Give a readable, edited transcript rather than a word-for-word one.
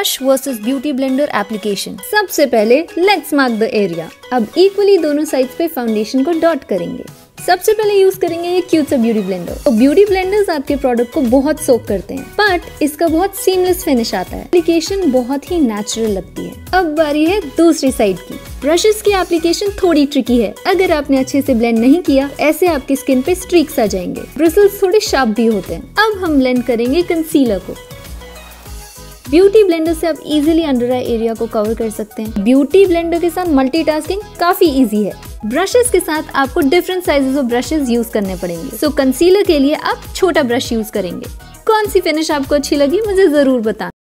Brush versus beauty blender application. सबसे पहले let's mark the area. अब इक्वली दोनों साइड्स पे फाउंडेशन को डॉट करेंगे। सबसे पहले यूज करेंगे ये क्यूट सा ब्यूटी ब्लेंडर। तो ब्यूटी ब्लेंडर्स आपके प्रोडक्ट को बहुत सोक करते हैं, बट इसका बहुत सीमलेस फिनिश आता है। एप्लीकेशन बहुत ही नेचुरल लगती है। अब बारी है दूसरी साइड की। ब्रशेस की एप्लीकेशन थोड़ी ट्रिकी है। अगर आपने अच्छे से ब्लेंड नहीं किया, ऐसे आपकी स्किन पे स्ट्रीक्स आ जाएंगे। ब्रिसल्स थोड़े शार्प भी होते हैं। अब हम ब्लेंड करेंगे कंसीलर को। ब्यूटी ब्लेंडर से आप इजीली अंडर आई एरिया को कवर कर सकते हैं। ब्यूटी ब्लेंडर के साथ मल्टीटास्किंग काफी इजी है। ब्रशेस के साथ आपको different sizes of brushes use करने पड़ेंगे। सो कंसीलर के लिए आप छोटा ब्रश यूज करेंगे। कौन सी फिनिश आपको अच्छी लगी मुझे जरूर बताना।